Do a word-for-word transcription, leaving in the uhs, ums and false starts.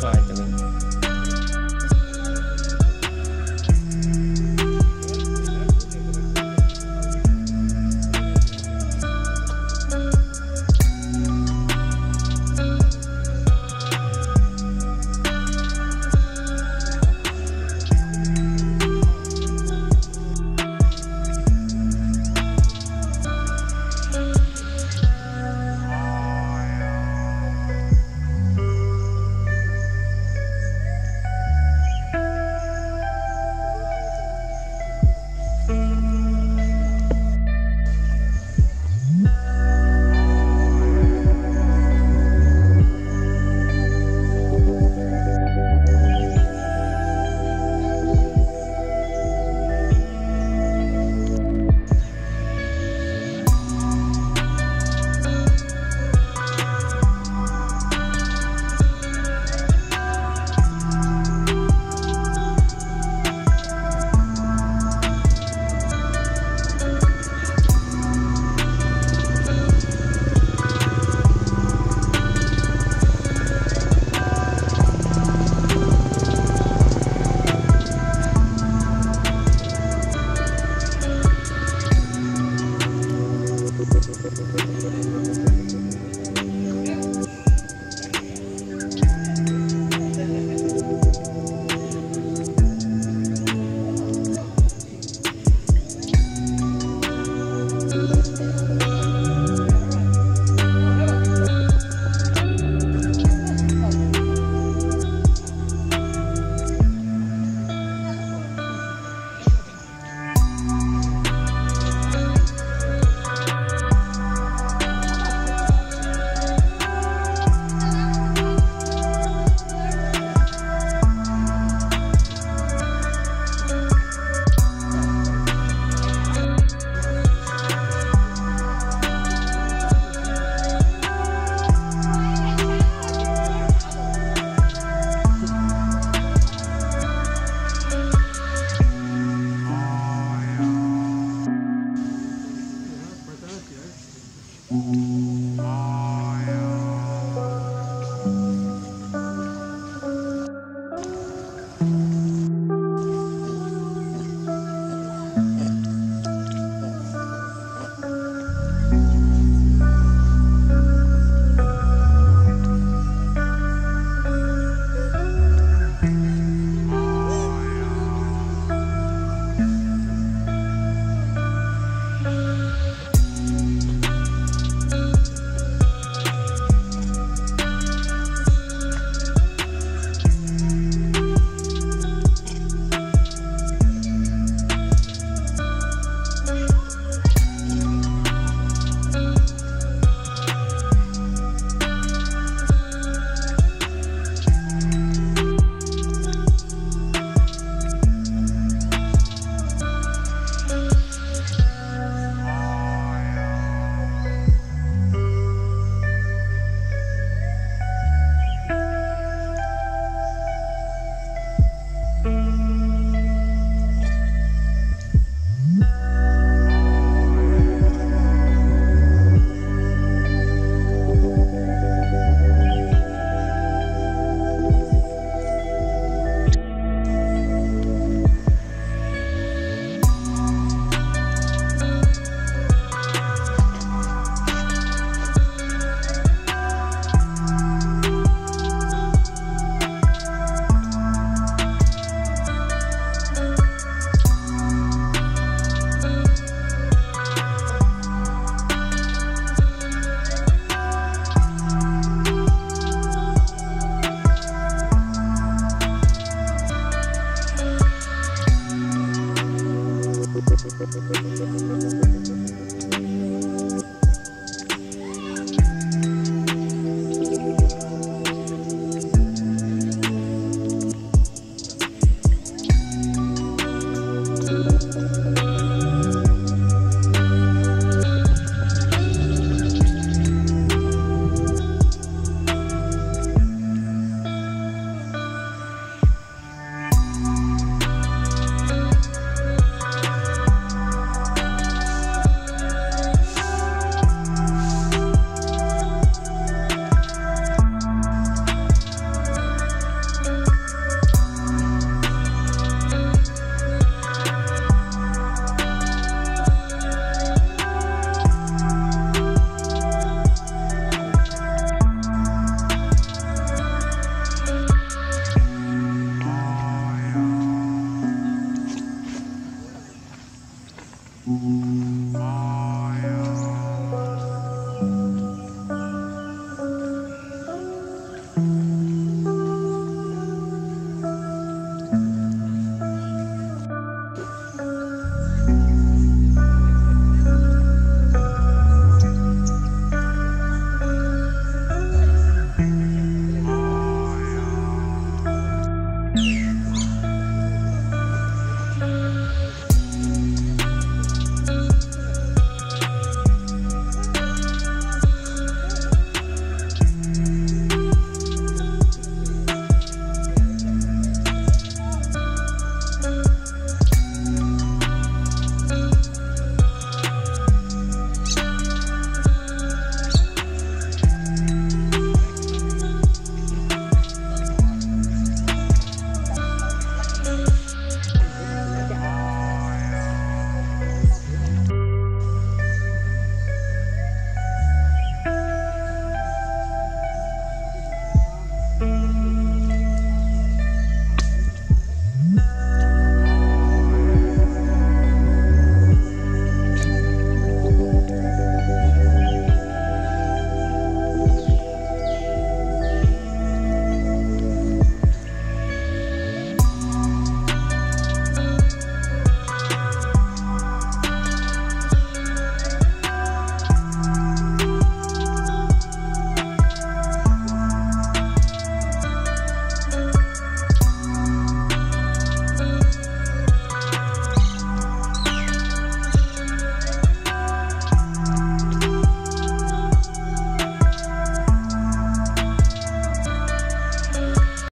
Five, I mean.